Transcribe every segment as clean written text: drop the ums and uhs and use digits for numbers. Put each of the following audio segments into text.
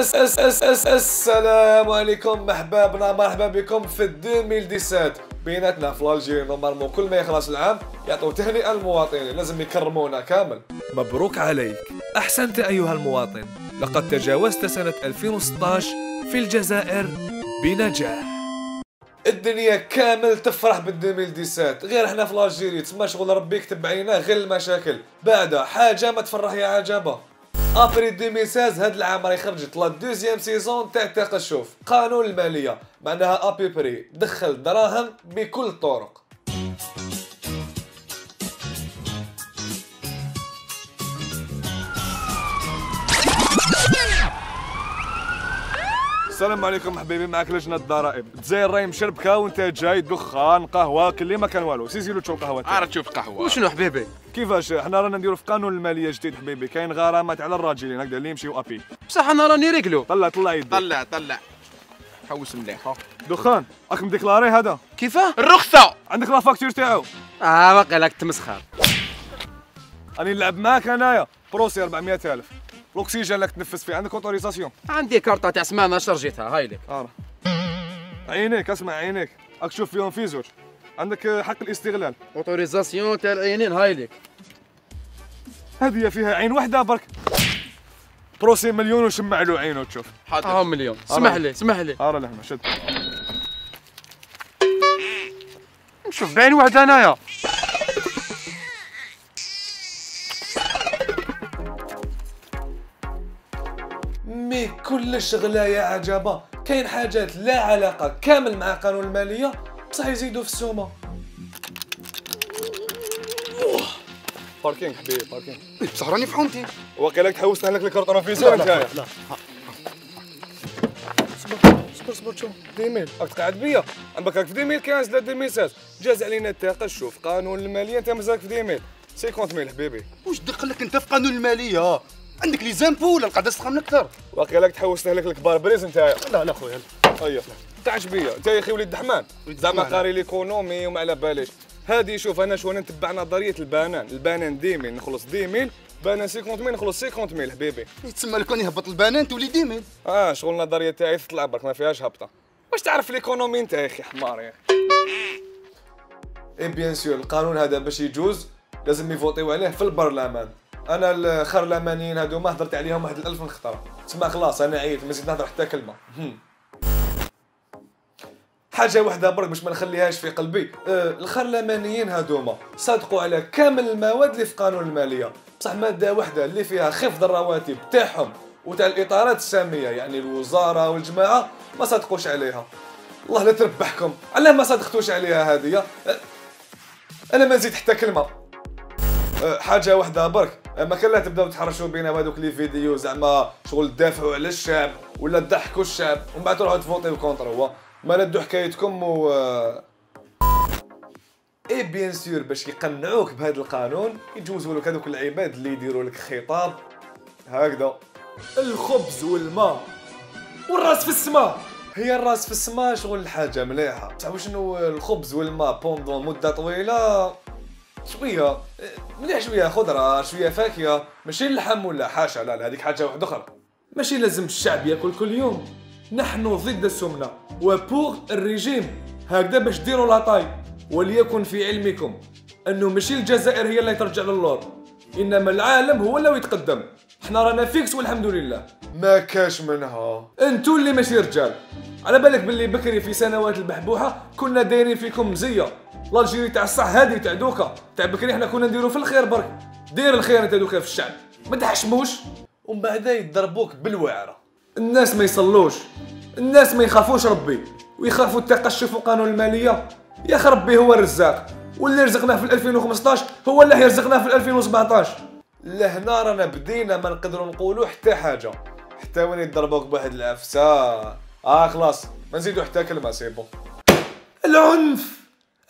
السلام عليكم احبابنا، مرحبا بكم في 2017 بيناتنا في الجيري. نورمالمون كل ما يخلص العام يعطوا تهنئه للمواطنين، لازم يكرمونا كامل. مبروك عليك، احسنت ايها المواطن، لقد تجاوزت سنه 2016 في الجزائر بنجاح. الدنيا كامل تفرح بال 2017، غير احنا في الجيري تما شغل ربي يكتب عيناه غير المشاكل، بعدها حاجه ما تفرح يا عجبه. ابري 2016 هاد العام راهي خرجت لا دوزيام سيزون تاع التقشف، قانون الماليه، معناها ابيبري دخل دراهم بكل الطرق. السلام عليكم حبيبي، معك لجنه الضرائب. الجزائر راهي مشربكه وانت جاي دخان قهوه كلي ما كان والو، سيزيلو تشرب قهوه. عرفت تشوف قهوه وشنو حبيبي؟ كيفاش احنا رانا نديرو في قانون الماليه جديد حبيبي، كاين غرامات على الراجلين هكذا اللي يمشيو ابي، بصح انا راني ريكلو. طلع يدي، طلع حوس مليح. ها دخان راك مديكلاري هذا؟ كيفاه الرخصه عندك لا فاكتور تاعو؟ باقي راك تمسخر. راني نلعب معاك انايا بروسي 400000 الأكسجين لك تنفس فيه. عندك اوتوريزاسيون؟ عندي كارطة تاع سمانة شرجيتها هاي لك. عينيك، اسمع عينيك، راك تشوف فيهم في زوج، عندك حق الاستغلال. اوتوريزاسيون تاع العينين هاي لك، هذه فيها عين وحدة برك. بروسي مليون وشمع له عينه تشوف. حاضر مليون، اسمح لي اسمح لي. راه لحمة شد نشوف بعين وحدة أنايا. مي كل شغله يا عجبه، كاين حاجات لا علاقه كامل مع قانون الماليه بصح يزيدوا في السومه. باركينغ حبيبي باركينغ. بصح راني في حومتي، واقيلا تحوست عليك الكارطون فيزور نتايا. لا اصبر شوف ديميل راك تقعد بيا، عمرك راك في ديميل 15 لا ديميل 16 جاز علينا التقشف قانون الماليه، انت مازالك في ديميل 50000 حبيبي. واش دق لك انت في قانون الماليه؟ عندك لي زامبو ولا القعده تسخن اكثر؟ واقيلا راك تحوس لهلك الكبار بريز نتايا. لا خويا اييه تعش بيا انت يا اخي وليد الدحمان، زعما قاري ليكونومي وما على باليش. هادي شوف انا شو نتبع نظريه البنان ديميل نخلص ديميل، بنان 50000 نخلص 50000 حبيبي. يتسمى لكون يهبط البنان تولي ديميل. شغل النظريه تاعي تطلع برك ما فيهاش هبطه. واش تعرف ليكونومي انت يا اخي حمار يا اخي؟ اي بيان سور القانون هذا باش يجوز لازم يفوتيو عليه في البرلمان. انا الخرلمانيين هذوما هضرت عليهم واحد 1000 خطره، تسمى خلاص انا عييت ما زيد نهضر حتى كلمه. حاجه واحده برك باش ما نخليهاش في قلبي، الخرلمانيين هذوما صادقوا على كامل المواد اللي في قانون الماليه، بصح ماده واحده اللي فيها خفض الرواتب تاعهم وتاع الاطارات الساميه، يعني الوزاره والجماعه ما صادقوش عليها. الله لا تربحكم، علاه ما صادقتوش عليها هذه؟ انا ما نزيد حتى كلمه. حاجه واحده برك، ما كان لا تبداو تحرشوا بينا بهذوك لي فيديو زعما شغل تدافعوا على الشعب ولا تضحكوا الشعب ومن بعد تروحوا تفوتيو كونتروا، ما ندو حكايتكم. و اي بيان سور باش يقنعوك بهذا القانون يجوزوا لك هذوك العباد اللي يديروا لك خطاب هكذا: الخبز والماء والراس في السماء. هي الراس في السماء شغل حاجه مليحه، بصح شنو الخبز والماء بوندون مده طويله؟ شويه مليح، شويه خضره، شويه فاكهه، ماشي اللحم ولا حاشا. لا هذيك حاجه واحده اخرى، ماشي لازم الشعب ياكل كل يوم. نحن ضد السمنه وبور الريجيم، هكذا باش ديروا لاطاي. وليكن في علمكم انه ماشي الجزائر هي اللي ترجع للور، انما العالم هو اللي يتقدم. حنا رانا فيكس والحمد لله، ما كاش منها. انتو اللي ماشي رجال، على بالك باللي بكري في سنوات البحبوحه كنا دايرين فيكم مزيه. الجيري تاع الصح هذه تاع دوكا تاع بكري، حنا كنا نديرو في الخير برك. دير الخير انت دوكا في الشعب، ما تحشموش ومن بعد يضربوك بالوعره. الناس ما يصلوش، الناس ما يخافوش ربي ويخافوا التقشف وقانون الماليه. يا اخي ربي هو الرزاق، واللي رزقناه في 2015 هو اللي يرزقناه في 2017. لهنا رانا بدينا ما نقدروا نقولوا حتى حاجه، حتى وين يضربوك بواحد العفسه. خلاص ما نزيدو حتى كلمه، سي بون. العنف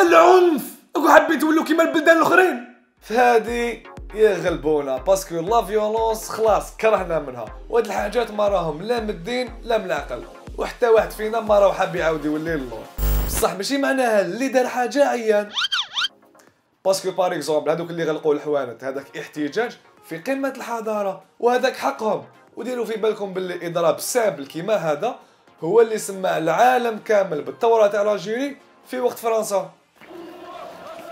العنف، اكو حبيت تولوا كيما البلدان الاخرين، فهادي يغلبونا باسكو لا فيولونس خلاص كرهنا منها. وهاد الحاجات ما راهم لا من الدين لا من العقل، وحتى واحد فينا ما راهو حاب يعاود يولي للور. بصح ماشي معناها اللي دار حاجه عيان، باسكو باغ اكزومبل هذوك اللي غلقوا الحوانت هذاك احتجاج في قمه الحضاره، وهذاك حقهم وديروا في بالكم باللي اضراب سامبل كيما هذا هو اللي سمع العالم كامل بالثوره تاع الجيري في وقت فرنسا.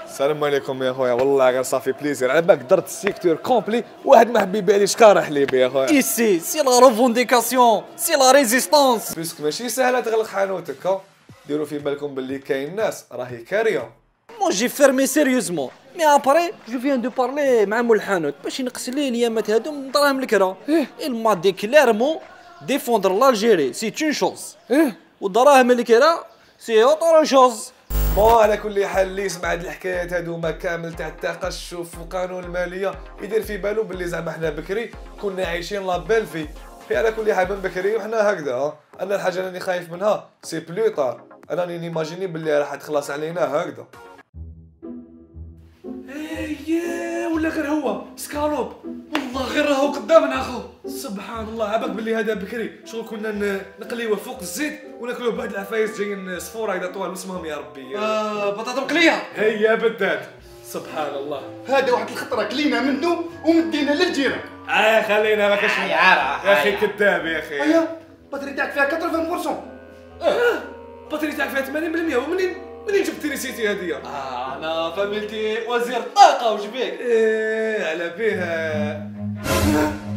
السلام عليكم يا خويا، والله غير صافي بليزير على بالك درت السيكتور كومبلي، واحد ما حبيبي عليه شكاره حليبي يا خويا. ايسي سي لا ريفونديكاسيون سي لا ريزيستونس، بيسك ماشي سهله تغلق حانوتك. ديروا في بالكم باللي كاين ناس راهي كاريه. مو جي فيرمي سيريوزمون مي ابري جو فيان دو بارلي مع مول الحانوت باش ينقص لي اليامات هادو نطراهم الكره. الما دي كلارمون ديفوندر لالجيري سي اون شوز والدراهم اللي كيرا سي اوتر شوز. بون على كل حال اللي يسمع هاد الحكايات هادوما كامل تاع التقشف وقانون الماليه يدير في بالو باللي زعما حنا بكري كنا عايشين لابيل في على كل حال من بكري وحنا هكذا. انا الحاجه اللي خايف منها سي بلوطار، انا راني نيماجيني باللي راح تخلص علينا هكذا. ايه ولا غير هو سكالوب، والله غير راهو قدامنا اخو. سبحان الله عباك باللي هذا بكري شغل كنا نقليوه فوق الزيت وناكلوه بعد العفايس جايين صفوره هكذا طوال اسمهم يا ربي بطاطا مقليه هي بالذات. سبحان الله هذا واحد الخطره كلينا منه ومدينا للجيران. خلينا ما كاش يا اخي كذاب يا اخي. البطري تاعك فيها 80%. البطري تاعك فيها 80% ومنين جبت تريسيتي هذه؟ انا فاميلتي وزير الطاقه. وش بيك؟ على بيها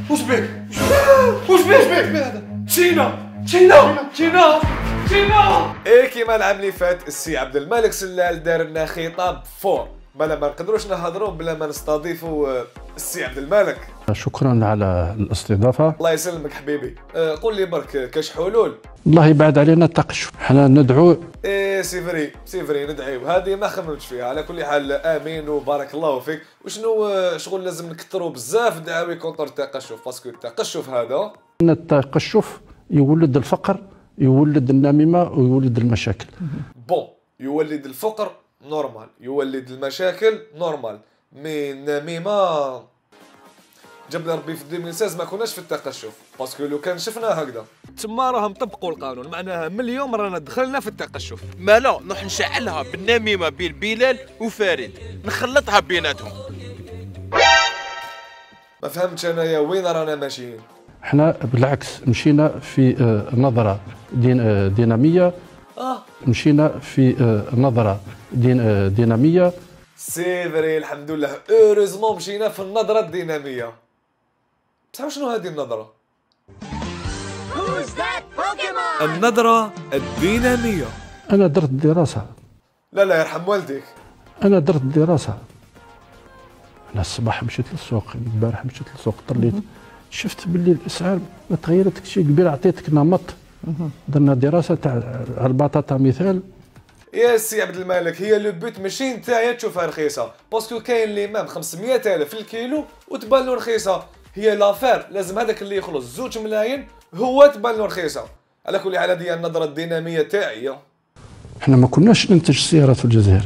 وش بيك؟ وش بيك هذا؟ تشينا. كيما العام اللي فات السي عبد الملك سلال دار لنا خطاب فور بلا ما نقدروش نهضروا بلا ما نستضيفوا السي عبد الملك. شكرا على الاستضافه. الله يسلمك حبيبي. قول لي برك كاش حلول؟ الله يبعد علينا التقشف، حنا ندعو. سيفري ندعيو، هذه ما خممتش فيها. على كل حال امين وبارك الله فيك. وشنو شغل لازم نكثروا بزاف دعاوي كونتر التقشف، باسكو التقشف هذا ان التقشف يولد الفقر، يولد النميمه، ويولد المشاكل. بون يولد الفقر نورمال، يولد المشاكل نورمال، مي النميمه جبنا ربي في 2016 ما كناش في التقشف، باسكو لو كان شفنا هكذا تما راهم طبقوا القانون، معناها من اليوم رانا دخلنا في التقشف. ما لا نروح نشعلها بالنميمه بين بلال وفريد، نخلطها بيناتهم. ما فهمتش انايا وين رانا ماشيين؟ احنا بالعكس مشينا في نظره ديناميه. مشينا في نظره ديناميه. سي فري الحمد لله اوروزمون مشينا في النظره الديناميه. بصح شنو هذه النظره؟ النظره الديناميه. انا درت دراسه. لا يرحم والديك. انا درت دراسه. انا الصباح مشيت للسوق، البارح مشيت للسوق، طليت شفت باللي الاسعار ما تغيرت شي كبير. عطيتك نمط، درنا دراسه تاع على البطاطا مثال. يا سي عبد الملك هي لو بوت ماشي نتايا تشوفها رخيصه، باسكو كاين اللي مام 500,000 الكيلو وتبان له رخيصه، هي لافير لازم هذاك اللي يخلص 2 ملايين هو تبان له رخيصه. على كل حال هذه النظره الديناميه تاعي. احنا ما كناش ننتج السيارات في الجزائر.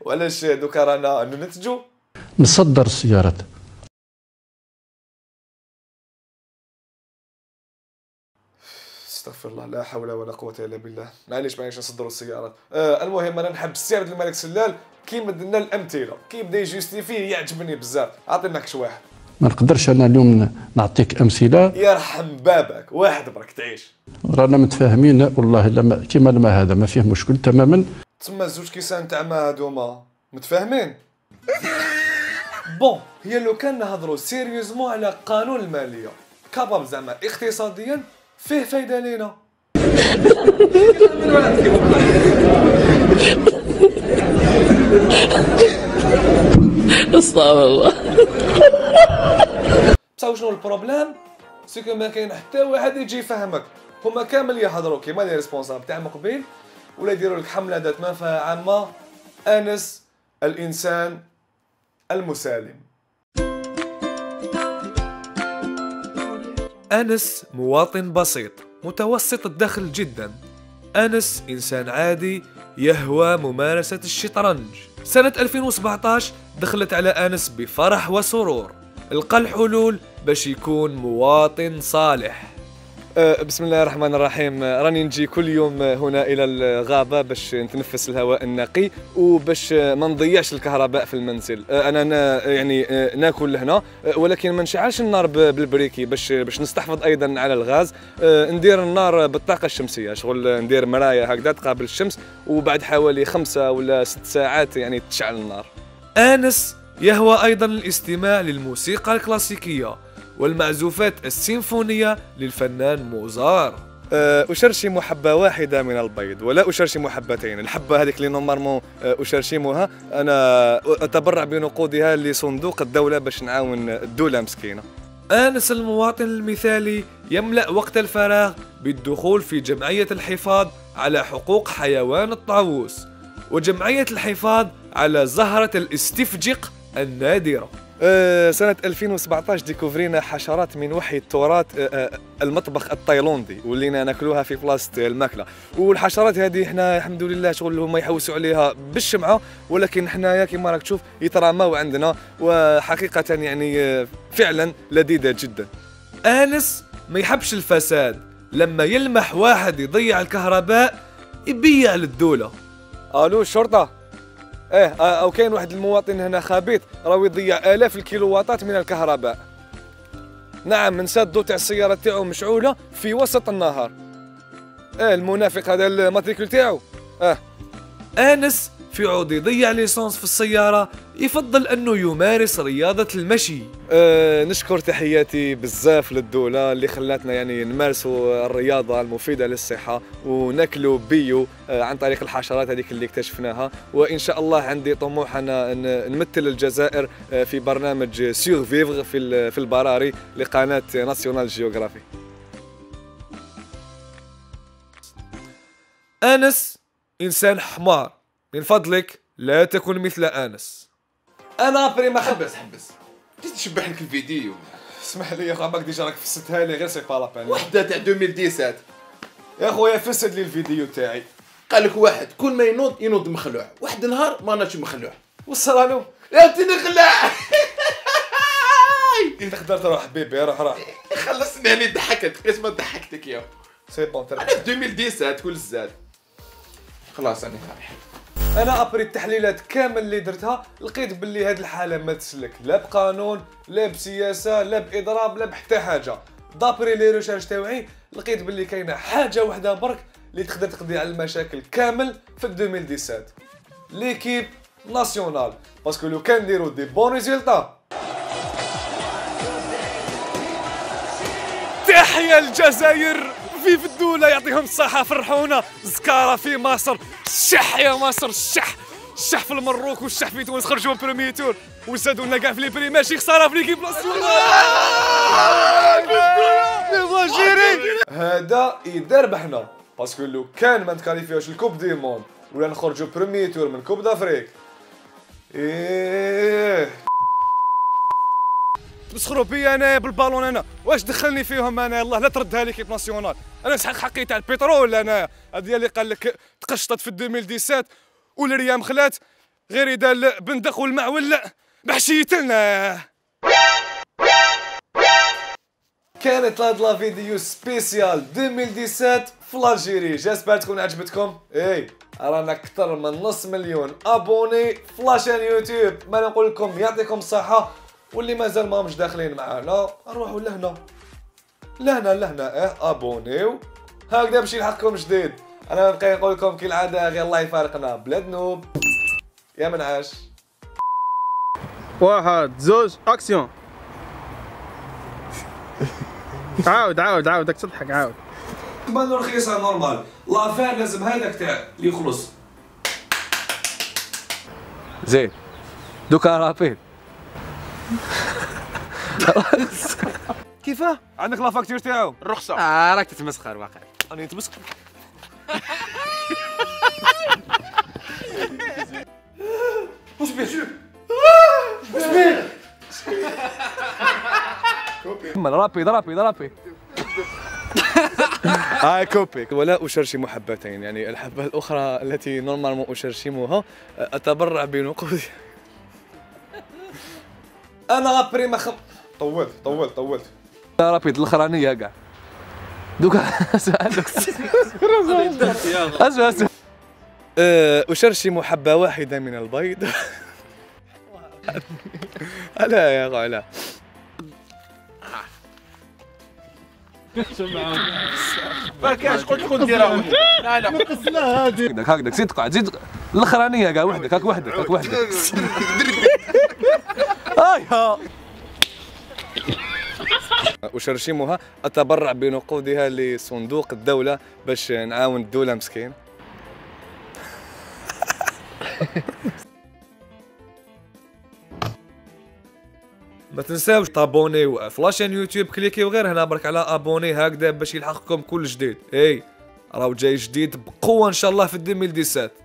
وعلاش دوكا رانا ننتجو؟ نصدر السيارات. استغفر الله لا حول ولا قوة الا بالله. معليش نصدروا السيارات. المهم انا نحب السي عبد الملك سلال كي مدلنا الامثله كي بدا يجوستيفي يعجبني بزاف. عطينا كش واحد. ما نقدرش انا اليوم نعطيك امثله. يرحم بابك واحد برك تعيش. رانا متفاهمين والله لما كيما الماء هذا ما فيه مشكل تماما. تما زوج كيسان تاع ماء هذوما متفاهمين. بون هي لو كان نهضروا سيريوزمون على قانون الماليه كاباب زعما اقتصاديا فيه فايدة لينا. استغفر الله. بصح شنو البروبليم؟ سكو ما كاين حتى واحد يجي يفهمك، هما كامل يهضروا كيما لي ريسبونسابل تاع مقبيل ولا يديروا لك حملة ذات منفعة عامة. أنس الإنسان المسالم. أنس مواطن بسيط متوسط الدخل جدا. أنس إنسان عادي يهوى ممارسة الشطرنج. سنة 2017 دخلت على أنس بفرح وسرور، لقى الحلول باش يكون مواطن صالح. بسم الله الرحمن الرحيم. راني نجي كل يوم هنا إلى الغابة باش نتنفس الهواء النقي وباش ما نضيعش الكهرباء في المنزل. أنا يعني ناكل هنا ولكن ما نشعلش النار بالبريكي باش نستحفظ أيضا على الغاز. ندير النار بالطاقة الشمسية، شغل ندير مراية هكذا تقابل الشمس وبعد حوالي 5 ولا 6 ساعات يعني تشعل النار. آنس يهوى أيضا الاستماع للموسيقى الكلاسيكية والمعزوفات السيمفونية للفنان موزار. أشرشم حبة واحدة من البيض ولا أشرشم حبتين. الحبة هذيك اللي نورمالمون أشرشمها أنا أتبرع بنقودها لصندوق الدولة باش نعاون الدولة مسكينة. آنس المواطن المثالي يملأ وقت الفراغ بالدخول في جمعية الحفاظ على حقوق حيوان الطاووس وجمعية الحفاظ على زهرة الاستفجق النادرة. سنة 2017 ديكوفرينا حشرات من وحي التراث المطبخ التايلندي ولينا ناكلوها في بلاصة الماكلة. والحشرات هذه حنا الحمد لله شغل هما يحوسوا عليها بالشمعة، ولكن حنايا كما راك تشوف يترماو عندنا وحقيقة يعني فعلا لذيذة جدا. آنس ما يحبش الفساد، لما يلمح واحد يضيع الكهرباء يبيع للدولة. الو الشرطة، او كاين واحد المواطن هنا خبيث راهو يضيع الاف الكيلوواتات من الكهرباء. نعم، نسى الضو تاع السياره تاعو مشعوله في وسط النهار. المنافق هذا الماتريكول تاعو. انس في عوض يضيع ليسونس في السياره يفضل انه يمارس رياضه المشي. نشكر تحياتي بزاف للدوله اللي خلاتنا يعني نمارسوا الرياضه المفيده للصحه وناكلوا بيو عن طريق الحشرات هذيك اللي اكتشفناها. وان شاء الله عندي طموح انا نمثل الجزائر في برنامج سيغ فيفغ في البراري لقناه ناسيونال جيوغرافي. انس انسان حمار، من فضلك لا تكن مثل انس. انا بري ما حبس بديت تشبح لك الفيديو. اسمح لي يا خويا، ماك ديجا راك فسدتها لي غير سي با لابان. وحده تاع 2017 يا خويا فسد لي الفيديو تاعي. قال لك واحد كل ما ينوض ينوض مخلوع، واحد النهار ما ناش مخلوع وصرالو لا تنخلع. انت تقدر تروح بيبي، روح خلصني عليه. ضحكت قسما ضحكتك يا سي بون. انا 2017 كل الزاد خلاص انا فرح. انا ابري التحليلات كامل اللي درتها لقيت باللي هاد الحاله ما تسلك لا بقانون لا بسياسه لا باضراب لا بحتى حاجه. دابري لي ريشيرش تاوعي لقيت باللي كاينه حاجه وحده برك اللي تقدر تقضي على المشاكل كامل في 2017 ليكيب ناسيونال، باسكو لو كان نديرو دي بون ريزولطا. تحيا الجزائر، في الدولة يعطيهم الصحة، فرحونا زكارة في مصر، الشح يا مصر، الشح في المروك والشح في تونس، خرجوا برومي تور وزادونا كاع في لي بري ماشي خسارة في ليكيب ناسيونال. هذا يدربحنا باسكو لو كان ما نتكاليفيوش الكوب دي موند ولا نخرجوا برومي تور من كوب دافريك. تمسخروا بيا انايا بالبالون، انا واش دخلني فيهم انا؟ الله لا تردها ليكيب ناسيونال، انا نسحق حقي تاع البترول انايا. هذه اللي قال لك تقشطت في 2017 والريام خلات غير يدال بندق والمعول بحشيت لنا. كانت هاد لا فيديو سبيسيال 2017 في لالجيري، جاسبر تكون عجبتكم. رانا اكثر من 500,000 ابوني في لاشين يوتيوب، ما نقول لكم يعطيكم الصحه. واللي مازال ماهمش داخلين معانا نروحوا لهنا لهنا لهنا ابونيو هكذا باش يلحقكم جديد. انا نبقى نقول لكم كالعاده غير الله يفارقنا بلا ذنوب. يا من عاش. 1 2 اكسيون. عاود عاود عاود داك تضحك عاود. تبان رخيصه نورمال لافير، لازم هذاك تاع اللي يخلص زين دوكا رابيد. كيفاه؟ عندك لا فاكتور تاعو الرخصة. راك تتمسخر واقع. أنا نتمسخر. واش بيه؟ واش بيه؟ كوبي. رابي. كوبي. ولا أشرشم حبتين، يعني الحبة الأخرى التي نورمالمون أشرشمها أتبرع بنقودها. انا بريما طولت. رابيد الاخرانيه كاع دوكا سؤالك اسمع اسمع أشرشم حبة واحدة من البيض. لا يا غلا ما كاش قلت خذ دراهم لا لا نقصنا هذه هكذاك هكذاك زيد قعد زيد الاخرانيه كاع وحدك هاك وحدك هاك وحدك هايها أشرشمها أتبرع بنقودها لصندوق الدولة باش نعاون الدولة مسكين. ما تنساوش تابونيو في لاشين يوتيوب كليكي وغير هنا برك على ابوني هكذا باش يلحقكم كل جديد. اي راهو جاي جديد بقوة ان شاء الله في 2017.